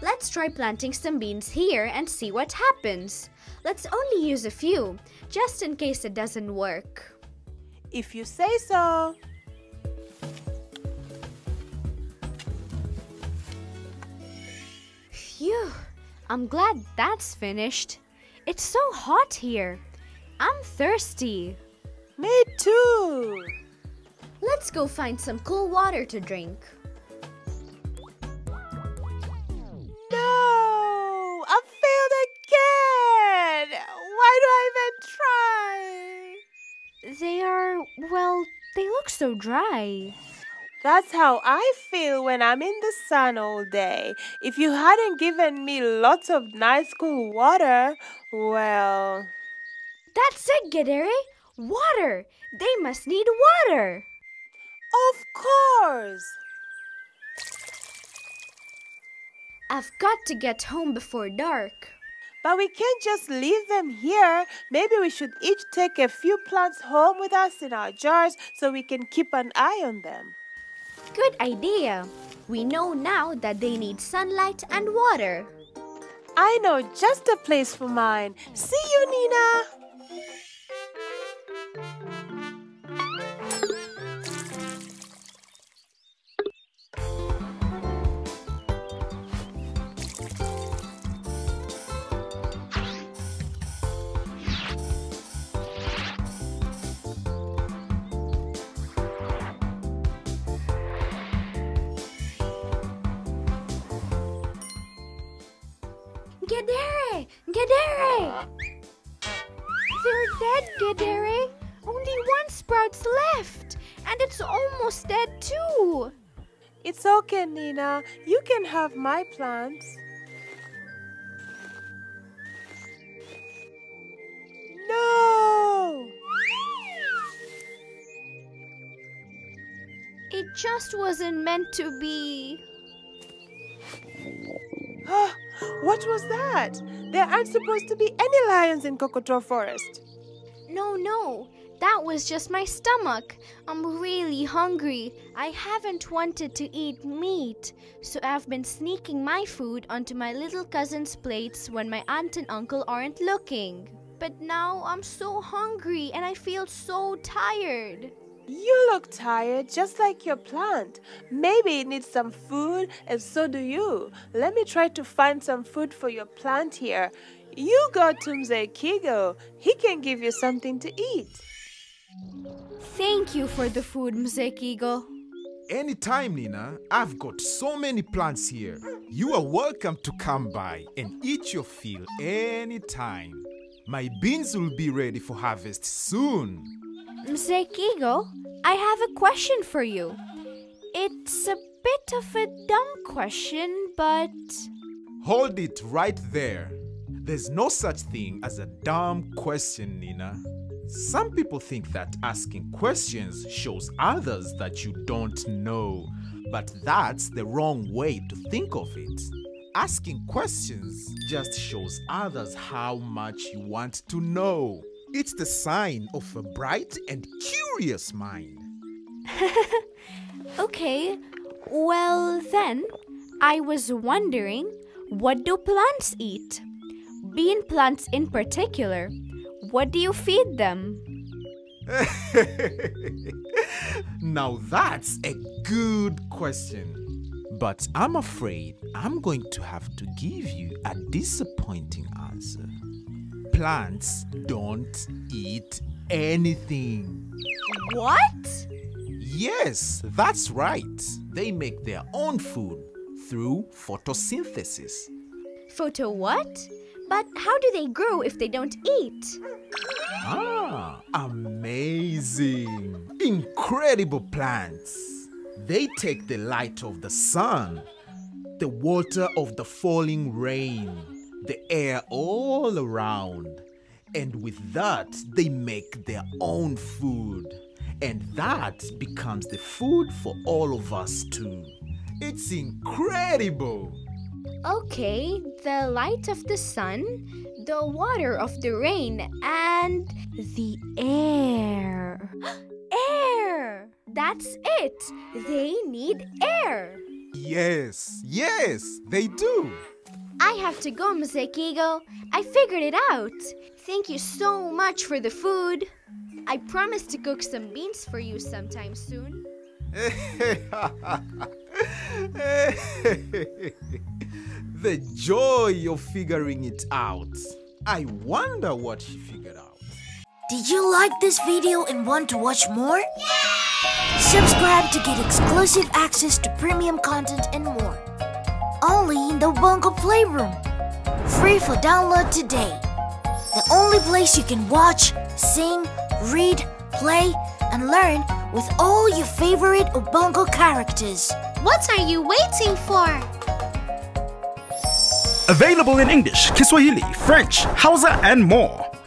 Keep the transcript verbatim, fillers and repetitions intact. Let's try planting some beans here and see what happens. Let's only use a few, just in case it doesn't work. If you say so. Phew, I'm glad that's finished. It's so hot here. I'm thirsty. Me too. Let's go find some cool water to drink. No! I failed again! Why do I even try? They are, well, they look so dry. That's how I feel when I'm in the sun all day. If you hadn't given me lots of nice cool water, well... That's it, Gidere! Water! They must need water! Of course! I've got to get home before dark. But we can't just leave them here. Maybe we should each take a few plants home with us in our jars so we can keep an eye on them. Good idea. We know now that they need sunlight and water. I know just a place for mine. See you, Nina! Gidere! Gidere! They're dead, Gidere! Only one sprout's left! And it's almost dead too! It's okay, Nina. You can have my plants. No! It just wasn't meant to be. What was that? There aren't supposed to be any lions in Kokotoa Forest. No, no. That was just my stomach. I'm really hungry. I haven't wanted to eat meat. So I've been sneaking my food onto my little cousin's plates when my aunt and uncle aren't looking. But now I'm so hungry and I feel so tired. You look tired, just like your plant. Maybe it needs some food, and so do you. Let me try to find some food for your plant here. You go to Mzee Kigo. He can give you something to eat. Thank you for the food, Mzee Kigo. Anytime, Nina. I've got so many plants here. You are welcome to come by and eat your fill anytime. My beans will be ready for harvest soon. Mzee Kigo, I have a question for you. It's a bit of a dumb question, but... Hold it right there. There's no such thing as a dumb question, Nina. Some people think that asking questions shows others that you don't know, but that's the wrong way to think of it. Asking questions just shows others how much you want to know. It's the sign of a bright and curious mind. Okay, well then, I was wondering, what do plants eat? Bean plants in particular. What do you feed them? Now that's a good question. But I'm afraid I'm going to have to give you a disappointing answer. Plants don't eat anything. What? Yes, that's right. They make their own food through photosynthesis. Photo what? But how do they grow if they don't eat? Ah, amazing! Incredible plants. They take the light of the sun, the water of the falling rain, the air all around, and with that they make their own food, and that becomes the food for all of us too. It's incredible! Okay, the light of the sun, the water of the rain, and the air. Air! That's it! They need air! Yes, yes, they do! I have to go, Mzee Kigo. I figured it out. Thank you so much for the food. I promise to cook some beans for you sometime soon. The joy of figuring it out. I wonder what she figured out. Did you like this video and want to watch more? Yay! Subscribe to get exclusive access to premium content and more. Only in the Ubongo Playroom. Free for download today. The only place you can watch, sing, read, play, and learn with all your favorite Ubongo characters. What are you waiting for? Available in English, Kiswahili, French, Hausa, and more.